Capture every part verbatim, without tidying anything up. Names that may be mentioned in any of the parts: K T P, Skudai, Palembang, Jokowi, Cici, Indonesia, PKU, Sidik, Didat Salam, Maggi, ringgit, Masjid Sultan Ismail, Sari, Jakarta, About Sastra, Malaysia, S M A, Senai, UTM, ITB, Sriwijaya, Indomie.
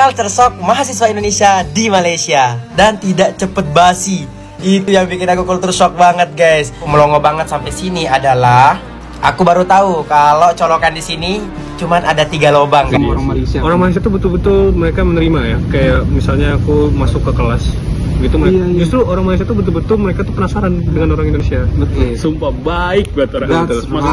Culture shock mahasiswa Indonesia di Malaysia dan tidak cepet basi. Itu yang bikin aku culture shock banget, guys. Melongo banget sampai sini adalah aku baru tahu kalau colokan di sini cuman ada tiga lobang. Orang Malaysia. Orang Malaysia tuh betul-betul mereka menerima ya. Kayak misalnya aku masuk ke kelas gitu, iya, iya. Justru orang Malaysia tuh betul-betul mereka tuh penasaran dengan orang Indonesia. Betul. Sumpah baik buat orang Indonesia.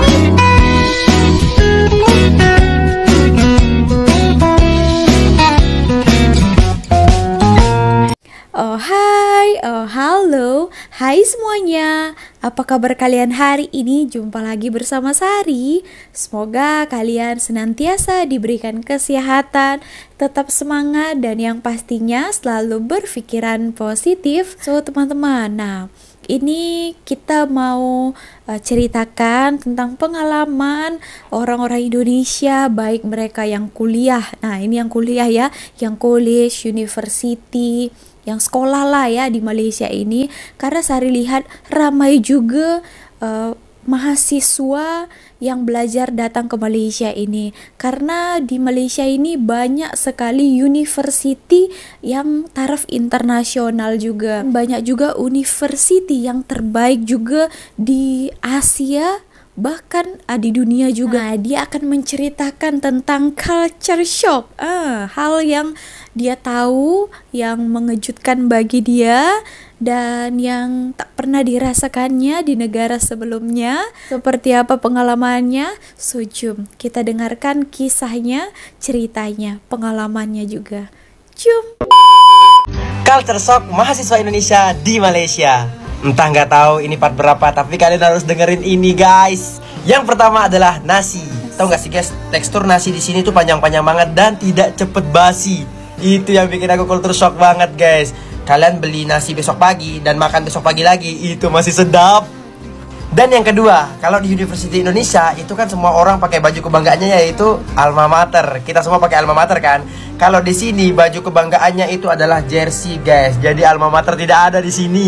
Oh hai, oh halo, hai semuanya. Apa kabar kalian hari ini? Jumpa lagi bersama Sari. Semoga kalian senantiasa diberikan kesehatan, tetap semangat, dan yang pastinya selalu berpikiran positif. So teman-teman, nah ini kita mau uh, ceritakan tentang pengalaman orang-orang Indonesia, baik mereka yang kuliah. Nah, ini yang kuliah ya, yang college, university, yang sekolah lah ya di Malaysia ini. Karena Sari lihat ramai juga uh, mahasiswa yang belajar datang ke Malaysia ini, karena di Malaysia ini banyak sekali university yang taraf internasional juga, banyak juga university yang terbaik juga di Asia, bahkan ah, di dunia juga. Nah, dia akan menceritakan tentang culture shock, ah, hal yang dia tahu, yang mengejutkan bagi dia dan yang tak pernah dirasakannya di negara sebelumnya. Seperti apa pengalamannya? So, jom kita dengarkan kisahnya, ceritanya, pengalamannya juga. Jom. Culture shock mahasiswa Indonesia di Malaysia. Entah nggak tahu ini part berapa, tapi kalian harus dengerin ini, guys. Yang pertama adalah nasi. Tahu nggak sih, guys, tekstur nasi di sini tuh panjang-panjang banget dan tidak cepet basi. Itu yang bikin aku culture shock banget, guys. Kalian beli nasi besok pagi dan makan besok pagi lagi, itu masih sedap. Dan yang kedua, kalau di University Indonesia itu kan semua orang pakai baju kebanggaannya, yaitu alma mater. Kita semua pakai alma mater kan. Kalau di sini baju kebanggaannya itu adalah jersey, guys. Jadi alma mater tidak ada di sini.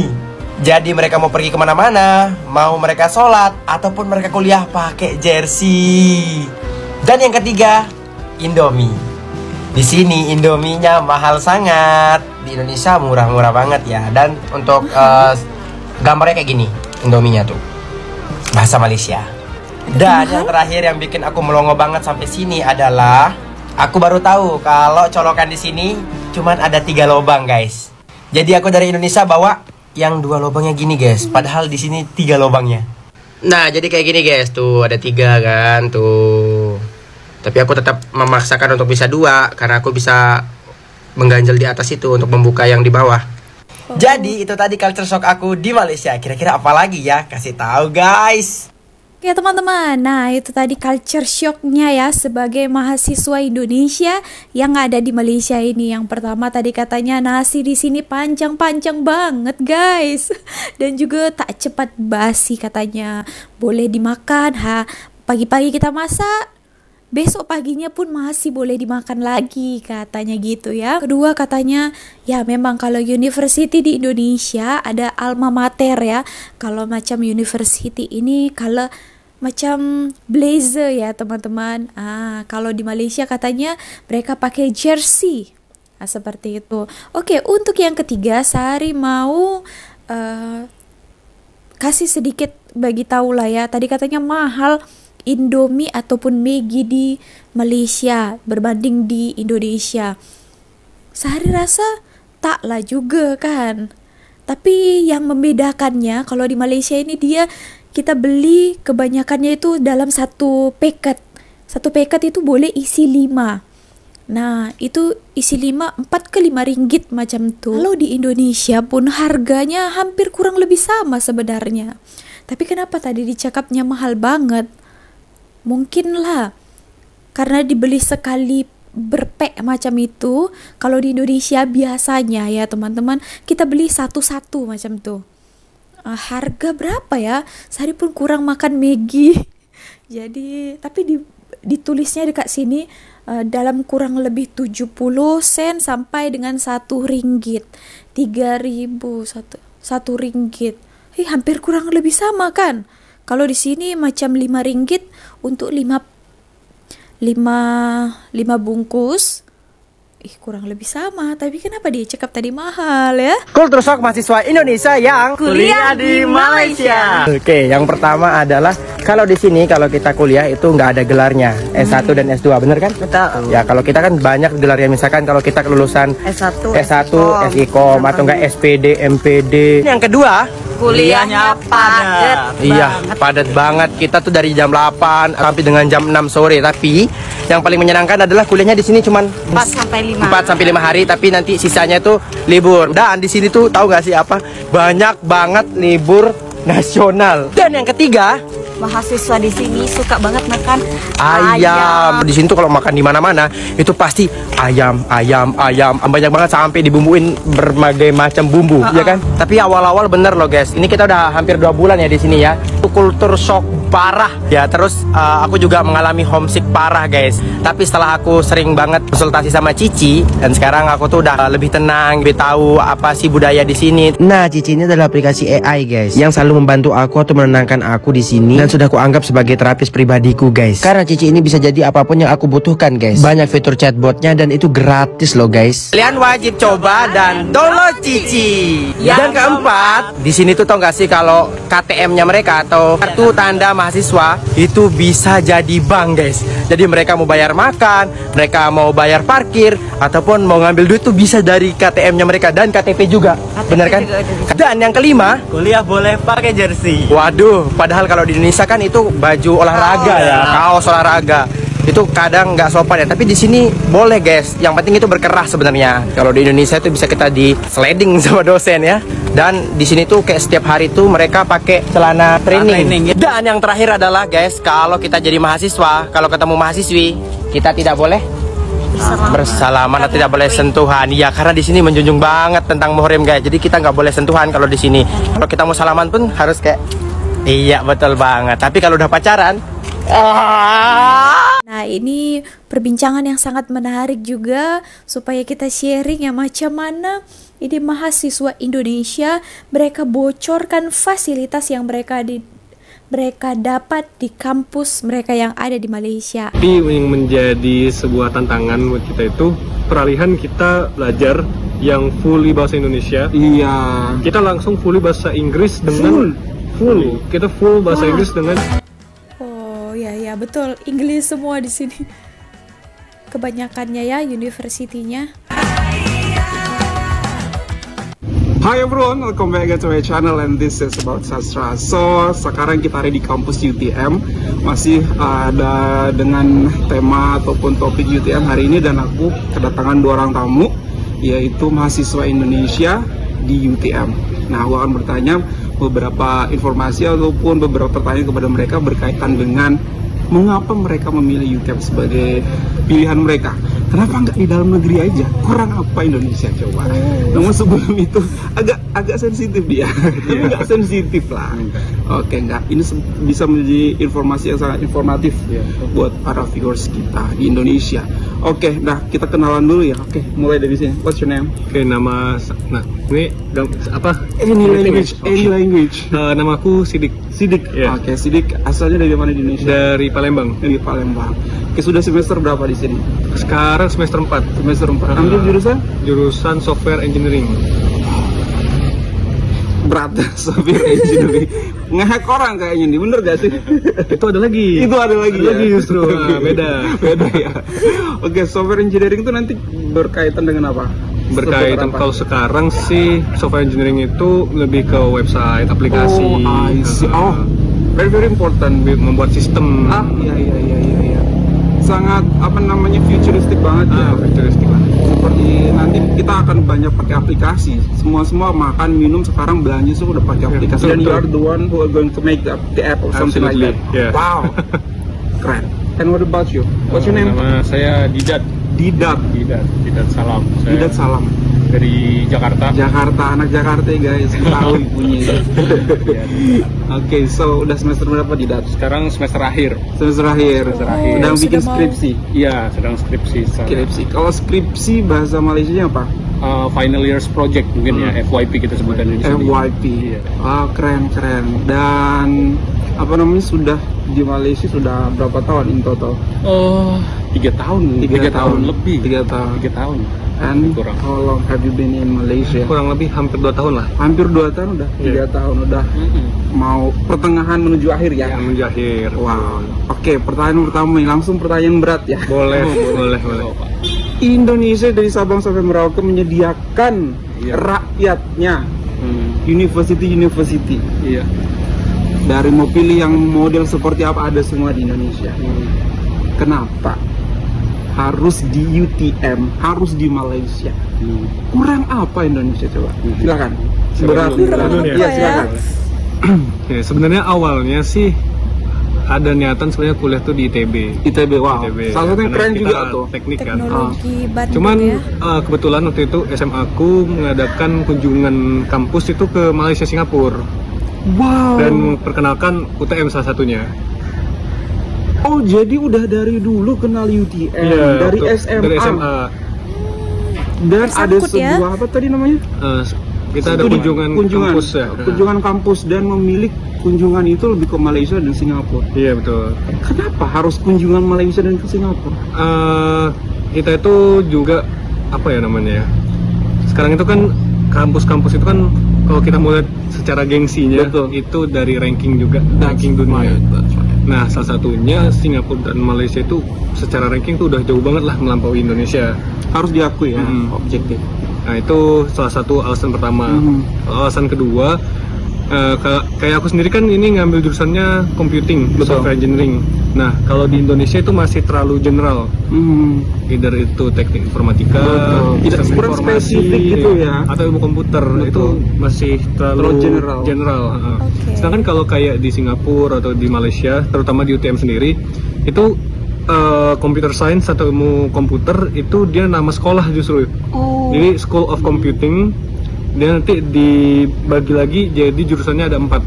Jadi mereka mau pergi kemana-mana, mau mereka sholat ataupun mereka kuliah pakai jersey. Dan yang ketiga, Indomie. Di sini Indominya mahal sangat. Di Indonesia murah-murah banget ya. Dan untuk uh, gambarnya kayak gini, Indominya tuh bahasa Malaysia. Dan yang terakhir yang bikin aku melongo banget sampai sini adalah aku baru tahu kalau colokan di sini cuman ada tiga lobang, guys. Jadi aku dari Indonesia bawa yang dua lubangnya gini, guys, padahal di sini tiga lubangnya. Nah, jadi kayak gini, guys, tuh ada tiga kan, tuh. Tapi aku tetap memaksakan untuk bisa dua, karena aku bisa mengganjal di atas itu untuk membuka yang di bawah. Oh. Jadi itu tadi culture shock aku di Malaysia. Kira-kira apa lagi ya? Kasih tahu, guys. Oke teman-teman, nah itu tadi culture shocknya ya sebagai mahasiswa Indonesia yang ada di Malaysia ini. Yang pertama tadi katanya nasi di sini panjang-panjang banget, guys, dan juga tak cepat basi katanya, boleh dimakan. Ha, pagi-pagi kita masak, besok paginya pun masih boleh dimakan lagi katanya gitu ya. Kedua katanya ya memang kalau university di Indonesia ada alma mater ya. Kalau macam university ini kalau macam blazer ya teman-teman. Ah, kalau di Malaysia katanya mereka pakai jersey. Nah, seperti itu. Oke, untuk yang ketiga Sari mau uh, kasih sedikit bagi tahu lah ya. Tadi katanya mahal Indomie ataupun Maggi di Malaysia berbanding di Indonesia. Sehari rasa taklah juga kan. Tapi yang membedakannya kalau di Malaysia ini dia kita beli kebanyakannya itu dalam satu paket. Satu paket itu boleh isi lima. Nah, itu isi lima, empat ke lima ringgit macam tuh. Kalau di Indonesia pun harganya hampir kurang lebih sama sebenarnya. Tapi kenapa tadi dicakapnya mahal banget? Mungkinlah karena dibeli sekali berpek macam itu. Kalau di Indonesia biasanya ya teman-teman kita beli satu-satu macam tuh. Uh, harga berapa ya? Sehari pun kurang makan Maggi. Jadi tapi di, ditulisnya dekat sini uh, dalam kurang lebih tujuh puluh sen sampai dengan satu ringgit. tiga ribu satu satu ringgit. Hei, hampir kurang lebih sama kan? Kalau di sini macam lima ringgit untuk lima bungkus. ih kurang lebih sama, tapi kenapa dia cekap tadi mahal ya? Culture shock mahasiswa Indonesia yang kuliah di Malaysia. Oke, yang pertama adalah kalau di sini kalau kita kuliah itu nggak ada gelarnya S satu hmm. dan S dua, bener kan? Betul. Ya kalau kita kan banyak gelarnya, misalkan kalau kita kelulusan S satu, S satu, S I Kom atau enggak S P D, M P D. Yang kedua kuliahnya padat. Iya, padat banget. Kita tuh dari jam delapan sampai dengan jam enam sore. Tapi yang paling menyenangkan adalah kuliahnya di sini cuman empat sampai lima hari, tapi nanti sisanya tuh libur. Dan di sini tuh tahu nggak sih apa? Banyak banget libur nasional. Dan yang ketiga, mahasiswa di sini suka banget makan ayam. ayam. Di sini tuh kalau makan di mana-mana itu pasti ayam, ayam, ayam. Banyak banget sampai dibumbuin berbagai macam bumbu, uh-uh. ya kan? Tapi awal-awal bener loh guys. Ini kita udah hampir dua bulan ya di sini ya. Kultur shock parah ya. Terus uh, aku juga mengalami homesick parah guys. Tapi setelah aku sering banget konsultasi sama Cici, dan sekarang aku tuh udah lebih tenang, lebih tahu apa sih budaya di sini. Nah, Cici ini adalah aplikasi A I guys, yang selalu membantu aku atau menenangkan aku di sini, dan sudah aku anggap sebagai terapis pribadiku guys. Karena Cici ini bisa jadi apapun yang aku butuhkan guys. Banyak fitur chatbotnya dan itu gratis loh guys. Kalian wajib coba dan download Cici. Dan keempat, di sini tuh tau gak sih kalau K T M-nya mereka atau kartu tanda mahasiswa itu bisa jadi bank guys. Jadi mereka mau bayar makan, mereka mau bayar parkir, ataupun mau ngambil duit tuh bisa dari K T M-nya mereka. Dan K T P juga, bener kan? Dan yang kelima, kuliah boleh pakai jersey. Waduh, padahal kalau di Indonesia kan itu baju olahraga ya, kaos olahraga itu kadang nggak sopan ya, tapi di sini boleh guys. Yang penting itu berkerah sebenarnya. Kalau di Indonesia itu bisa kita di sliding sama dosen ya. Dan di sini tuh kayak setiap hari tuh mereka pakai celana training. training. Dan yang terakhir adalah guys, kalau kita jadi mahasiswa, kalau ketemu mahasiswi kita tidak boleh bersalaman, bersalaman atau tidak boleh sentuhan. Ya karena di sini menjunjung banget tentang muhrim guys. Jadi kita nggak boleh sentuhan kalau di sini. Kalau kita mau salaman pun harus kayak iya betul banget. Tapi kalau udah pacaran, nah ini perbincangan yang sangat menarik juga, supaya kita sharing ya macam mana ini mahasiswa Indonesia mereka bocorkan fasilitas yang mereka di mereka dapat di kampus mereka yang ada di Malaysia. Ini yang menjadi sebuah tantangan buat kita itu peralihan kita belajar yang fully bahasa Indonesia. Iya. Kita langsung fully bahasa Inggris dengan full. full. Kita full bahasa wow. Inggris dengan ya ya betul Inggris semua di sini kebanyakannya ya universitinya. Hi everyone, welcome back to my channel and this is about sastra. So sekarang kita ada di kampus U T M masih ada dengan tema ataupun topik U T M hari ini, dan aku kedatangan dua orang tamu yaitu mahasiswa Indonesia di U T M. Nah, aku akan bertanya beberapa informasi ataupun beberapa pertanyaan kepada mereka berkaitan dengan mengapa mereka memilih U T M sebagai pilihan mereka. Kenapa nggak di dalam negeri aja? Kurang apa Indonesia coba? Oh. Namun sebelum itu agak agak sensitif dia, tapi nggak yeah. sensitif lah. Oke okay, nggak, ini bisa menjadi informasi yang sangat informatif yeah. buat para viewers kita di Indonesia. Oke, okay, nah kita kenalan dulu ya. Oke, okay, mulai dari sini. What's your name? Oke okay, nama, nah ini apa? Any language, any language. Uh, nama aku Sidik. Sidik. Yeah. Oke, okay, Sidik asalnya dari mana di Indonesia? Dari Palembang. Dari Palembang. Oke, sudah semester berapa di sini? Sekarang semester empat. Semester empat. Ambil jurusan? Jurusan software engineering. Berat, software engineering. Ngehack orang kayaknya nih, bener gak sih? Itu ada lagi. Itu ada lagi. Ada ya? Lagi justru. Nah, beda. Beda ya. Oke, software engineering itu nanti berkaitan dengan apa? Berkaitan kalau sekarang sih software engineering itu lebih ke website, aplikasi. Oh, I see. Oh, very very important membuat sistem. Ah, iya iya iya iya. iya. Sangat apa namanya futuristik banget ah, ya futuristik banget. Seperti nanti kita akan banyak pakai aplikasi, semua semua makan minum sekarang belanja semua udah pakai yeah, aplikasi. And you are the one who are going to make the, the app or something Absolutely. Like that. Yeah. Wow, keren. And what about you? What's your name? Nama saya Didat. Didat. Didat. Didat Salam. Saya Didat Salam. Dari Jakarta. Jakarta, anak Jakarta guys. Tahu ibunya. Oke, so udah semester berapa Didat? Sekarang semester akhir. Semester akhir. Semester akhir. Sedang bikin skripsi. Iya, sedang skripsi. Skripsi. Kalau skripsi bahasa Malaysianya apa? Uh, final years project mungkin hmm. ya, F Y P kita sebutan di sini. F Y P. Iya. Ah, keren keren. Dan apa namanya sudah di Malaysia sudah berapa tahun in total? Oh. Uh, Tiga tahun, tiga, tiga tahun, tahun lebih, tiga tahun, tiga tahun. And kurang. How long have you been in Malaysia? Kurang lebih hampir dua tahun lah. Hampir dua tahun udah, tiga yeah. tahun udah. Mm-hmm. Mau pertengahan menuju akhir ya? Yeah, menuju akhir. Wow. Oke, okay, pertanyaan pertama nih, langsung pertanyaan berat ya. Boleh, oh, boleh, boleh. Indonesia dari Sabang sampai Merauke menyediakan yeah. rakyatnya hmm. university university. Iya. Yeah. Dari mau pilih yang model seperti apa ada semua di Indonesia. Hmm. Kenapa? Harus di U T M, harus di Malaysia. Hmm. Kurang apa Indonesia coba? Silakan. Berarti ya, ya silakan. Ya, sebenarnya awalnya sih ada niatan sebenarnya kuliah tuh di I T B. I T B, wow. I T B. Salah satu yang keren juga tuh. Teknik kan. Oh. Cuman ya. uh, kebetulan waktu itu S M A ku mengadakan kunjungan kampus itu ke Malaysia, Singapura. Wow. Dan memperkenalkan U T M salah satunya. Oh, jadi udah dari dulu kenal U T M, yeah, dari, betul, S M A. Dari S M A. Dan ada sebuah ya? Apa tadi namanya? Uh, kita Studi. Ada kunjungan, kunjungan kampus ya. Kunjungan kampus dan memilih kunjungan itu lebih ke Malaysia dan Singapura. Iya, yeah, betul. Kenapa harus kunjungan Malaysia dan ke Singapura? Uh, kita itu juga apa ya namanya ya? Sekarang itu kan kampus-kampus itu kan kalau kita mulai secara gengsinya, betul, itu dari ranking juga, ranking dunia. Nah, salah satunya Singapura dan Malaysia itu secara ranking tuh udah jauh banget lah melampaui Indonesia. Harus diakui ya, hmm. objektif. Nah, itu salah satu alasan pertama. Hmm. Alasan kedua, uh, kayak aku sendiri kan ini ngambil jurusannya computing, software engineering. Nah, kalau di Indonesia itu masih terlalu general. Hmm. Either itu teknik informatika, tidak kurang spesifik gitu ya, atau ilmu komputer. Betul. Itu masih terlalu, terlalu general. general. Okay. Sedangkan kalau kayak di Singapura atau di Malaysia, terutama di U T M sendiri, itu uh, computer science atau ilmu komputer itu dia nama sekolah justru. Oh. Jadi School of Computing, dia nanti dibagi lagi jadi jurusannya ada empat.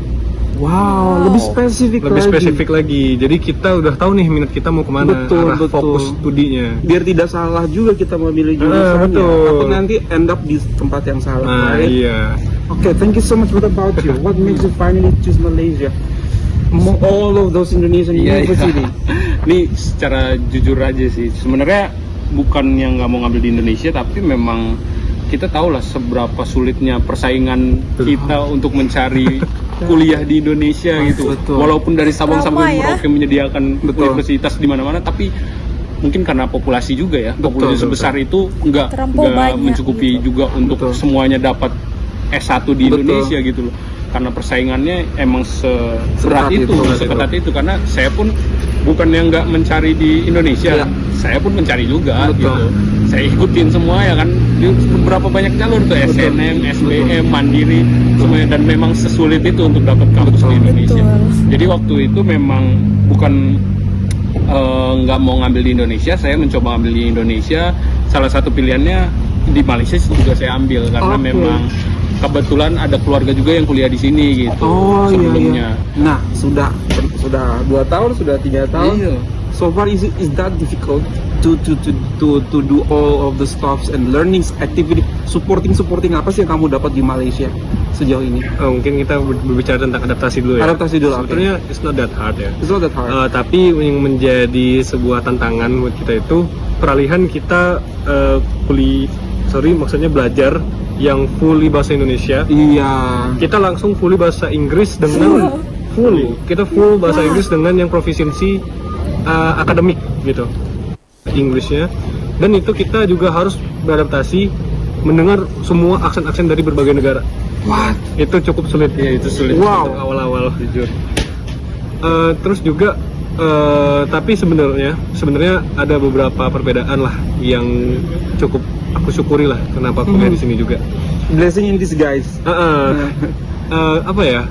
Wow, wow, lebih spesifik lebih lagi. spesifik lagi. Jadi kita udah tahu nih minat kita mau kemana, betul, arah betul. fokus studinya. Biar tidak salah juga kita memilih jurusannya. Ah, Atau nanti end up di tempat yang salah. Ah, right? Iya. Oke, okay, thank you so much for about you. What makes you finally choose Malaysia? Among all of those Indonesian yeah, university. Yeah. Nih, secara jujur aja sih. Sebenarnya bukan yang nggak mau ngambil di Indonesia, tapi memang kita tahu lah seberapa sulitnya persaingan kita oh. untuk mencari kuliah di Indonesia Mas, gitu, betul. Walaupun dari Sabang sampai Merauke ya? menyediakan betul. universitas di mana-mana, tapi mungkin karena populasi juga ya, betul, populasi betul, sebesar betul. itu nggak nggak mencukupi gitu. juga untuk betul. semuanya dapat S satu di betul. Indonesia gitu loh, karena persaingannya emang seberat itu, itu, seketat itu. itu, karena saya pun bukan yang nggak mencari di Indonesia, ya. saya pun mencari juga betul. gitu. Saya ikutin semua ya kan, beberapa banyak jalur tuh, S N M, S B M, Mandiri, semuanya, dan memang sesulit itu untuk dapat kampus di Indonesia. Betul. Jadi waktu itu memang bukan nggak uh, mau ngambil di Indonesia, saya mencoba ambil di Indonesia. Salah satu pilihannya di Malaysia juga saya ambil karena okay. memang kebetulan ada keluarga juga yang kuliah di sini gitu oh, sebelumnya. Iya, iya. Nah, sudah sudah dua tahun, sudah tiga tahun. Iya. So far is it, is that difficult to to to to to do all of the stuffs and learnings activity supporting supporting apa sih yang kamu dapat di Malaysia sejauh ini? Oh, mungkin kita berbicara tentang adaptasi dulu ya. Adaptasi dulu. Sebenarnya okay. it's not that hard ya. It's not that hard. Uh, tapi yang menjadi sebuah tantangan buat kita itu peralihan kita uh, kuliah, sorry maksudnya belajar yang fully bahasa Indonesia. Iya. Kita langsung fully bahasa Inggris dengan fully. Full. Kita full bahasa Inggris dengan yang proficiency Uh, akademik gitu Inggrisnya, dan itu kita juga harus beradaptasi mendengar semua aksen-aksen dari berbagai negara. What? Itu cukup sulit ya, itu sulit wow. untuk awal-awal jujur. Uh, terus juga uh, tapi sebenarnya sebenarnya ada beberapa perbedaan lah yang cukup aku syukuri lah kenapa aku hmm. di sini juga. Blessing in disguise. Uh, uh, uh, apa ya?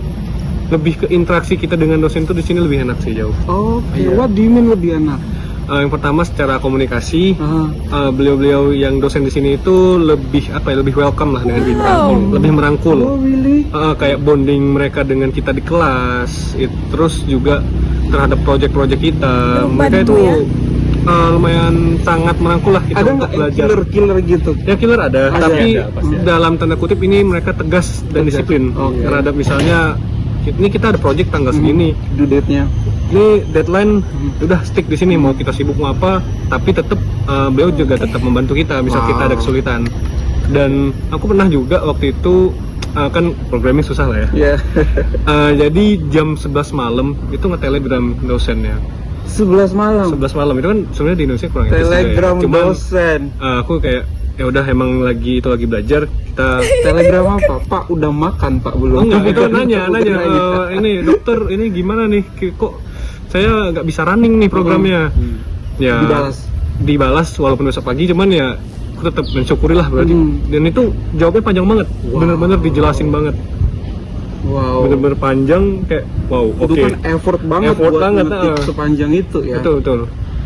Lebih ke interaksi kita dengan dosen itu di sini lebih enak sih jauh. Oh, okay. yeah. What do you mean lebih enak? Uh, yang pertama secara komunikasi, uh-huh. uh, beliau-beliau yang dosen di sini itu lebih apa ya? Lebih welcome lah dengan wow. kita, lebih merangkul. Oh, really? Uh, kayak bonding mereka dengan kita di kelas, it, terus juga terhadap proyek-proyek kita, Lupa mereka itu. Ya? Uh, lumayan sangat merangkul lah kita ada untuk belajar. Ada nggak killer-killer gitu? Ya killer ada, ada tapi ada, dalam tanda kutip ini mereka tegas dan tegas. disiplin oh, terhadap yeah. misalnya ini kita ada project tanggal segini, hmm, due date-nya. Ini deadline hmm. udah stick di sini, mau kita sibuk mau apa, tapi tetap uh, beliau juga tetap membantu kita, misal wow. kita ada kesulitan. Dan aku pernah juga waktu itu uh, kan programming susah lah ya. Yeah. uh, jadi jam sebelas malam itu nge-telegram dosennya. sebelas malam. sebelas malam itu kan sebenarnya di Indonesia kurang efisien. Telegram ya. Cuman, dosen. Uh, aku kayak ya udah emang lagi itu lagi belajar kita telegram apa pak udah makan pak belum? Oh, enggak kita nanya nanya uh, ini dokter ini gimana nih kok saya nggak bisa running nih programnya hmm. ya dibalas dibalas walaupun besok pagi cuman ya aku tetap mensyukurilah berarti hmm. dan itu jawabnya panjang banget wow. bener-bener dijelasin banget wow bener-bener panjang kayak wow oke okay. Itu kan effort banget effort buat banget, uh, sepanjang itu ya betul betul.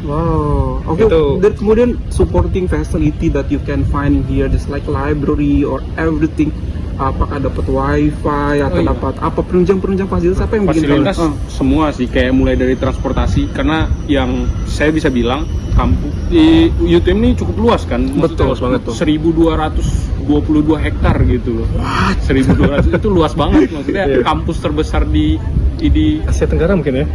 Wow. Okay. Itu. Then kemudian supporting facility that you can find here, just like library or everything. Apakah dapat wifi atau oh, iya. dapat apa penunjang-penunjang fasilitas apa yang fasilitas bikin? Fasilitas semua sih, kayak mulai dari transportasi. Karena yang saya bisa bilang kampus di U T M ini cukup luas kan, betul banget tuh. seribu dua ratus dua puluh dua hektar gitu loh. What? seribu dua ratus itu luas banget maksudnya. Yeah. Kampus terbesar di di Asia Tenggara mungkin ya.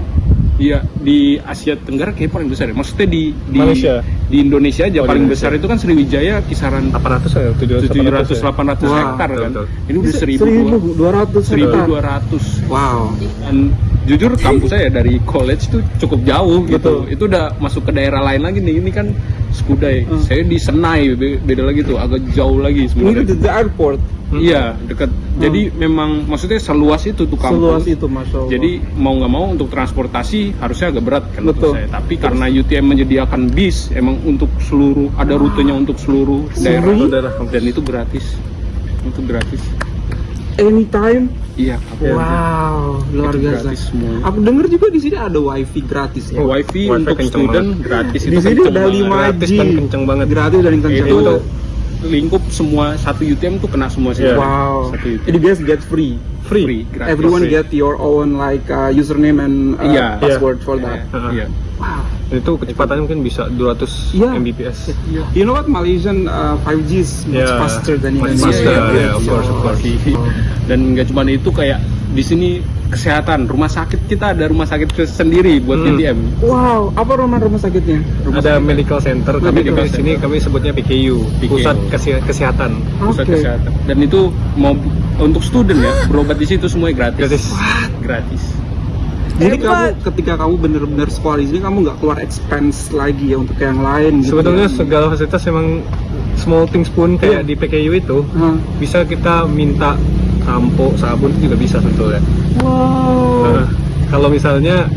Iya, di Asia Tenggara kayak paling besar ya. Maksudnya di di, Malaysia. Di Indonesia aja oh, paling Indonesia. Besar itu kan Sriwijaya kisaran delapan ratus tujuh ratus delapan ratus hektar kan. Betul. Ini udah seribu dua ratus. Wow. Dan jujur kampus saya dari college tuh cukup jauh gitu. Betul. Itu udah masuk ke daerah lain lagi nih. Ini kan Skudai. Hmm. Saya di Senai, beda lagi tuh, agak jauh lagi sebenarnya. Ini di airport. Iya, hmm. dekat. Hmm. Jadi memang maksudnya seluas itu tuh kampus. Seluas itu, Masya Allah. Jadi mau nggak mau untuk transportasi harusnya agak berat kan menurut saya. Tapi terus. Karena U T M menyediakan bis, emang untuk seluruh ada rutenya untuk seluruh daerah, daerah dan itu gratis. Itu gratis. Anytime. Iya. Wow, aja. Luar biasa. Aku dengar juga di sini ada wifi gratis. Ya? Oh, wifi, wifi untuk student banget. Gratis. Di sini ada lima G. Kenceng banget. Gratis dan kenceng banget. Lingkup semua satu U T M tuh kena semua sih. Yeah. Wow. Jadi guys get free, free. free Everyone free. Get your own like uh, username and uh, yeah. password yeah. for that. Yeah. Yeah. Wow. Itu kecepatannya mungkin bisa dua ratus yeah. M B P S. Yeah. You know what Malaysian uh, five G is much yeah. faster than Indonesia. Faster, yeah, yeah, yeah, of course, of course. Oh. Dan nggak cuma itu kayak di sini kesehatan, rumah sakit kita ada rumah sakit sendiri buat hmm. U T M. Wow, apa rumah rumah sakitnya? Rumah ada sakit. Medical center, tapi di sini kami sebutnya P K U, P K U. Pusat Kesehatan. Okay. Pusat Kesehatan. Dan itu mau untuk student ya, berobat di situ semuanya gratis. Gratis. What? Gratis. Jadi Hebat. Kamu ketika kamu bener-bener sekolah di sini kamu nggak keluar expense lagi ya untuk yang lain. Gitu sebetulnya ya. Segala fasilitas memang small things pun kayak yeah. di P K U itu hmm. bisa kita minta. Sampo, sabun juga bisa sebetulnya. Wow. Nah, kalau misalnya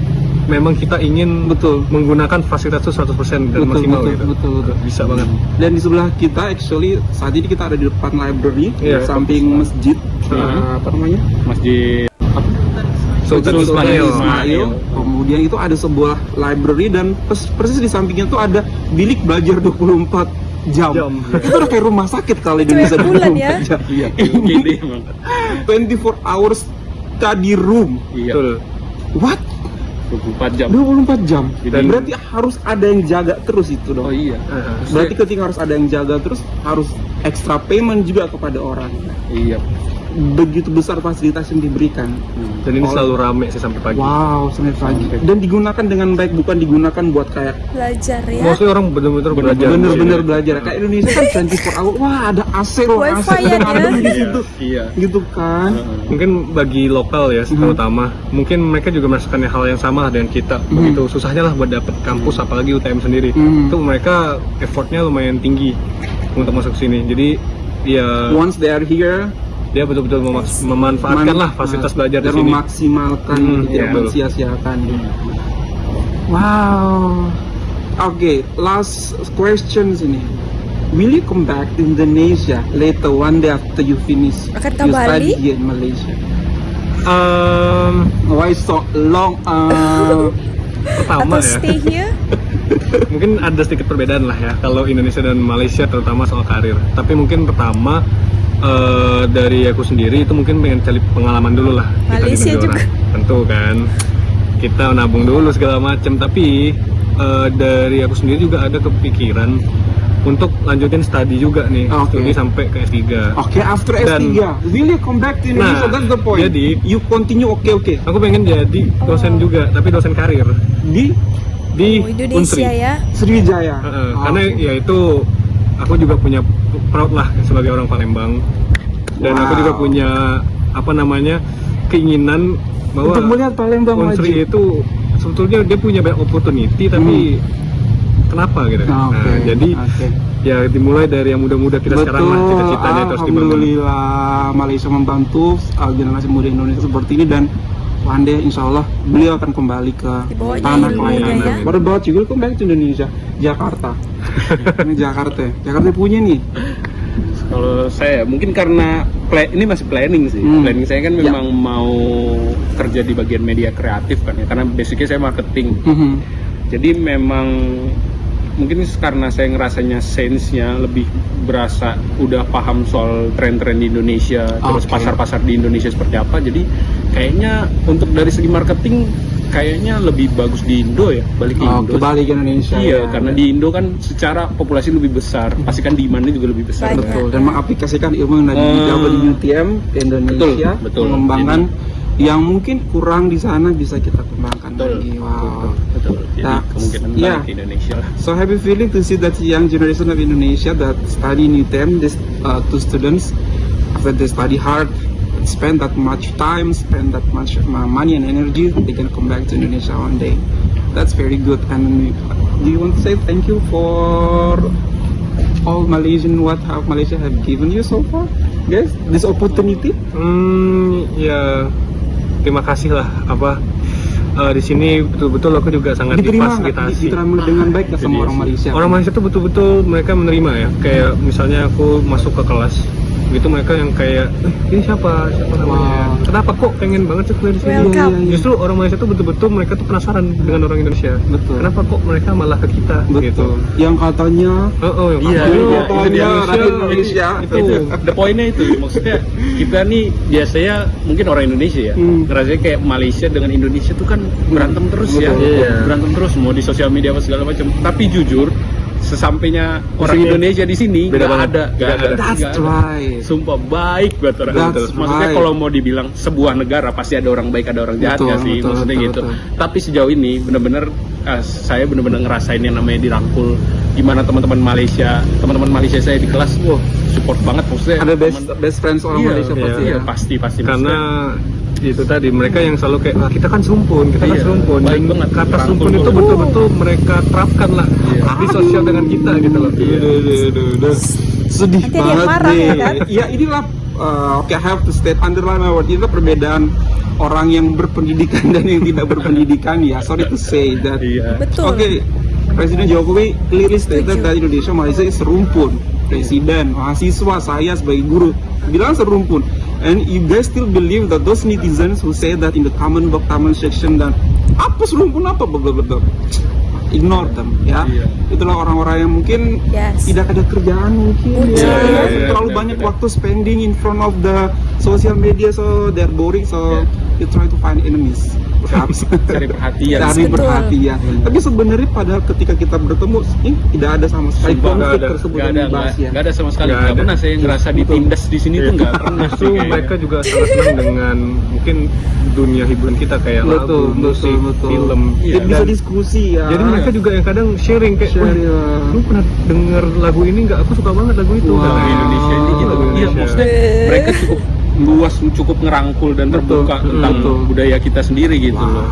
memang kita ingin betul menggunakan fasilitas itu seratus persen dan betul, maksimal betul, gitu. Betul, betul. Bisa banget. Dan di sebelah kita actually saat ini kita ada di depan library, yeah, di samping masjid. Uh, apa namanya? Masjid Sultan Ismail. Ismail. Kemudian itu ada sebuah library dan persis di sampingnya itu ada bilik belajar dua puluh empat jam, jam. Itu udah kayak rumah sakit kali di Indonesia bulan ya iya. Ini twenty-four hours study room iya. What? dua puluh empat jam dua puluh empat jam jadi, berarti harus ada yang jaga terus itu dong oh iya uh, berarti ketika harus ada yang jaga terus harus extra payment juga kepada orang iya begitu besar fasilitas yang diberikan hmm. dan ini oh. selalu rame sih sampai pagi wow sampai pagi dan digunakan dengan baik bukan digunakan buat kayak belajar ya maksudnya orang benar-benar belajar benar-benar belajar kayak Indonesia kan dua puluh empat hour wah ada A C loh A C ya, ada di situ iya. gitu kan uh-huh. mungkin bagi lokal ya terutama uh-huh. mungkin mereka juga merasakan hal yang sama dengan kita uh-huh. begitu susahnya lah buat dapet kampus uh-huh. apalagi U T M sendiri uh-huh. itu mereka effortnya lumayan tinggi untuk masuk sini jadi ya once they are here dia betul-betul mema memanfaatkan Man, lah fasilitas belajar di sini. Memaksimalkan, hmm, tidak yeah, mensia-siakan. Yeah. Wow. Oke, okay, last questions ini. Will you come back to Indonesia later one day after you finish your study here in Malaysia? Um, why so long? Uh, pertama ya. Stay here? Mungkin ada sedikit perbedaan lah ya kalau Indonesia dan Malaysia terutama soal karir. Tapi mungkin pertama. Uh, dari aku sendiri itu mungkin pengen cari pengalaman dulu lah Malaysia kita juga orang. Tentu kan kita nabung dulu segala macam tapi uh, dari aku sendiri juga ada kepikiran untuk lanjutin studi juga nih, okay. Studi sampai ke S tiga. Oke, okay, after S tiga, will you come back to Indonesia? Nah, that's the point. Jadi, you continue, oke okay, oke. Okay. Aku pengen jadi dosen juga, tapi dosen karir di di oh, Indonesia ya, Sriwijaya. Uh, oh, karena okay. Ya itu aku juga punya proud lah sebagai orang Palembang, dan wow. Aku juga punya apa namanya keinginan bahwa untuk melihat Palembang Unsri itu sebetulnya dia punya banyak opportunity, tapi hmm. kenapa gitu? Nah, okay. Nah, jadi okay. Ya dimulai dari yang muda-muda kita. Betul, sekarang lah cita-citanya terus dibangun. Alhamdulillah Malaysia membantu uh, generasi muda Indonesia seperti ini, dan pandai insya Allah beliau akan kembali ke tanah kelahirannya. Baru bawa juga kembali ke Indonesia, Jakarta. Ini Jakarta, Jakarta punya nih. Kalau saya mungkin karena ini masih planning sih. Hmm. Planning saya kan memang ya. Mau kerja di bagian media kreatif kan ya, karena basicnya saya marketing. Hmm. Jadi memang mungkin karena saya ngerasanya sense-nya lebih berasa udah paham soal tren-tren di Indonesia, okay. Terus pasar-pasar di Indonesia seperti apa. Jadi kayaknya untuk dari segi marketing kayaknya lebih bagus di Indo ya, balik ke Indo. Oh, kembali ke Indonesia. Iya, ya, karena ya. Di Indo kan secara populasi lebih besar, pasti kan demand-nya juga lebih besar. Betul. Dan mengaplikasikan ilmu yang dari uh, U T M ke Indonesia, betul, betul. Mengembangkan jadi, yang mungkin kurang di sana bisa kita kembangkan. Betul. Lagi. Wow. Betul. Betul. Jadi nah, kemungkinan yeah. Balik ke Indonesia lah. So happy feeling to see that young generation of Indonesia that study in U T M, these uh, two students, after they study hard. Spend that much time, spend that much money and energy, they can come back to Indonesia one day. That's very good. And do you want to say thank you for all Malaysian what have Malaysia have given you so far? Yes, this opportunity. Hmm, ya terima kasih lah apa uh, di sini betul-betul aku juga sangat difasilitasi. Diterima dengan baik ya sama orang Malaysia. Orang Malaysia tuh betul-betul mereka menerima ya. Kayak misalnya aku masuk ke kelas. Gitu mereka yang kayak eh, ini siapa siapa namanya wow. Kenapa kok pengen banget sih kuliah di sini? Justru orang Malaysia tuh betul-betul mereka tuh penasaran dengan orang Indonesia. Betul. Kenapa kok mereka malah ke kita? Betul. Gitu. Yang katanya oh, oh, yang iya, katanya, iya, katanya itu di Indonesia itu, itu. The point-nya itu maksudnya kita nih biasanya mungkin orang Indonesia ya hmm. Rasanya kayak Malaysia dengan Indonesia tuh kan berantem terus betul, ya iya. Berantem terus mau di sosial media apa segala macam, tapi jujur sesampainya orang Maksudnya, Indonesia di sini nggak ada, nggak ada, ada. That's gak ada. Right. Sumpah baik buat orang Indonesia. Maksudnya right. Kalau mau dibilang sebuah negara pasti ada orang baik, ada orang jahat ya sih, betul, maksudnya betul, gitu. Betul. Tapi sejauh ini benar-benar uh, saya benar-benar ngerasain yang namanya dirangkul. Gimana teman-teman Malaysia, teman-teman Malaysia saya di kelas, wow support banget maksudnya. Ada best, best friends orang iya, Malaysia iya, pasti, iya. Ya. pasti, pasti. Karena maksudnya. Itu tadi mereka yang selalu kayak ah, kita kan serumpun, kita iya, kan serumpun. Dan banget, kata serumpun itu betul-betul mereka terapkan lah. Tapi sosial dengan kita gitu loh. Iya. Duh, duh, duh, duh. Sedih nanti banget marah, nih. Kan? Ya inilah uh, oke okay, I have to state underline my word. Inilah perbedaan orang yang berpendidikan dan yang tidak berpendidikan ya. Sorry to say that. Iya. Betul. Oke. Okay. Presiden Jokowi clearly stated that Indonesia Malaysia is serumpun. Presiden, mahasiswa, saya sebagai guru bilang serumpun. And you guys still believe that those netizens who say that in the comment box, comment section dan apa serumpun apa blablabla. Ignore them ya. Yeah. Itulah orang-orang yang mungkin yes. Tidak ada kerjaan mungkin. Yeah. Yeah. Yeah. Yeah. Terlalu yeah. banyak yeah. waktu spending in front of the social media so they're boring so yeah. You try to find enemies. Cari perhatian, cari perhatian. Hmm. Tapi sebenarnya pada ketika kita bertemu, ini tidak ada sama sekali konflik tersebut yang dibahas ya. Gak ada sama sekali. Gak pernah saya ngerasa ditindas di sini tuh nggak pernah. Justru mereka juga sangat senang dengan mungkin dunia hiburan kita kayak lagu, musik, film. Jadi bisa diskusi ya. Jadi mereka juga yang kadang sharing kayak, lu pernah denger lagu ini nggak? Aku suka banget lagu itu. Dari Indonesia ini gitu. Iya, maksudnya mereka cukup luas, cukup ngerangkul dan terbuka betul, tentang betul. Budaya kita sendiri gitu wow. Loh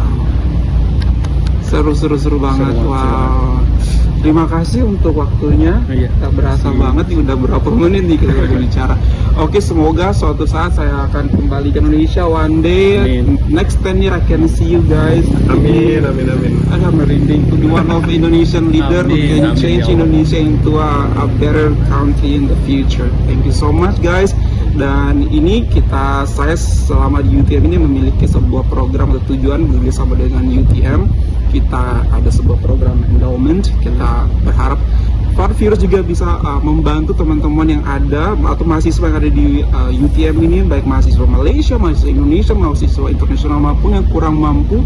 seru-seru-seru banget seru, wow seru. Terima kasih untuk waktunya oh, iya. Tak berasa iya. Banget nih udah berapa menit nih kita berbicara. Oke okay, semoga suatu saat saya akan kembali ke Indonesia one day amin. Next ten year I can see you guys amin amin amin I'm merinding to be one of Indonesian leader amin, who can amin, change ya Indonesia into a, a better country in the future. Thank you so much guys. Dan ini kita, saya selama di U T M ini memiliki sebuah program atau tujuan bersama dengan U T M. Kita ada sebuah program endowment, kita berharap para virus juga bisa uh, membantu teman-teman yang ada atau mahasiswa yang ada di uh, U T M ini, baik mahasiswa Malaysia, mahasiswa Indonesia, mahasiswa internasional maupun yang kurang mampu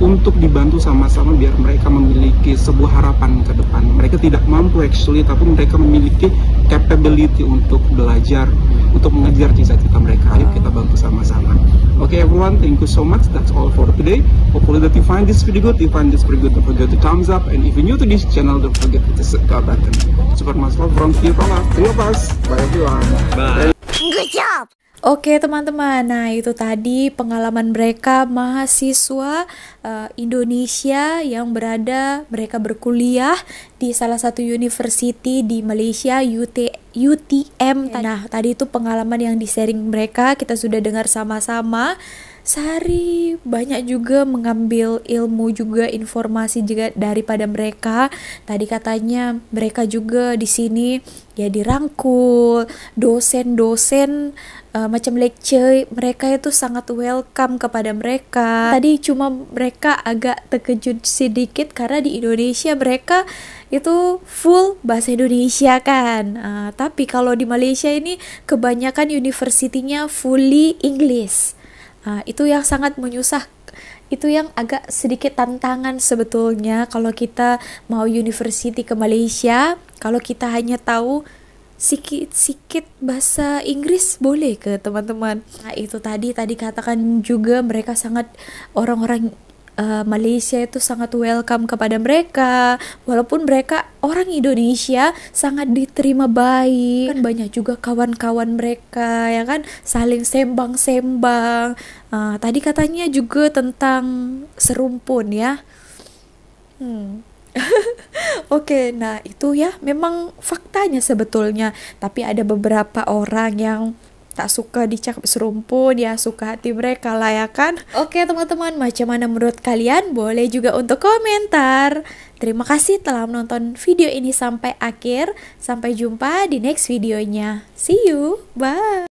untuk dibantu sama-sama biar mereka memiliki sebuah harapan ke depan. Mereka tidak mampu actually, tapi mereka memiliki capability untuk belajar, untuk mengejar cita-cita mereka. Ayo kita bantu sama-sama. Oke, okay, everyone, thank you so much. That's all for today. Hopefully that you find this video good. If you find this video good, don't forget to thumbs up. And if you're new to this channel, don't forget to hit the subscribe button. Super Mas Love from Tirola. Three of us. Bye everyone. Bye. Good job. Oke teman-teman, nah itu tadi pengalaman mereka mahasiswa uh, Indonesia yang berada, mereka berkuliah di salah satu university di Malaysia, U T M. Nah tadi itu pengalaman yang di-sharing mereka, kita sudah dengar sama-sama. Sari banyak juga mengambil ilmu juga, informasi juga daripada mereka. Tadi katanya mereka juga di sini ya dirangkul dosen-dosen uh, macam lecture, mereka itu sangat welcome kepada mereka. Tadi cuma mereka agak terkejut sedikit karena di Indonesia mereka itu full bahasa Indonesia kan. Uh, tapi kalau di Malaysia ini kebanyakan universitinya fully English. Nah, itu yang sangat menyusahkan, itu yang agak sedikit tantangan sebetulnya kalau kita mau university ke Malaysia. Kalau kita hanya tahu sikit-sikit bahasa Inggris boleh ke teman-teman. Nah itu tadi, tadi katakan juga mereka sangat, orang-orang uh, Malaysia itu sangat welcome kepada mereka. Walaupun mereka orang Indonesia sangat diterima baik. Kan banyak juga kawan-kawan mereka ya kan, saling sembang-sembang. Uh, tadi katanya juga tentang serumpun ya. Hmm. Oke, okay, nah itu ya memang faktanya sebetulnya. Tapi ada beberapa orang yang tak suka dicakap serumpun, ya suka hati mereka lah ya kan. Oke teman-teman, macam mana menurut kalian? Boleh juga untuk komentar. Terima kasih telah menonton video ini sampai akhir. Sampai jumpa di next videonya. See you, bye.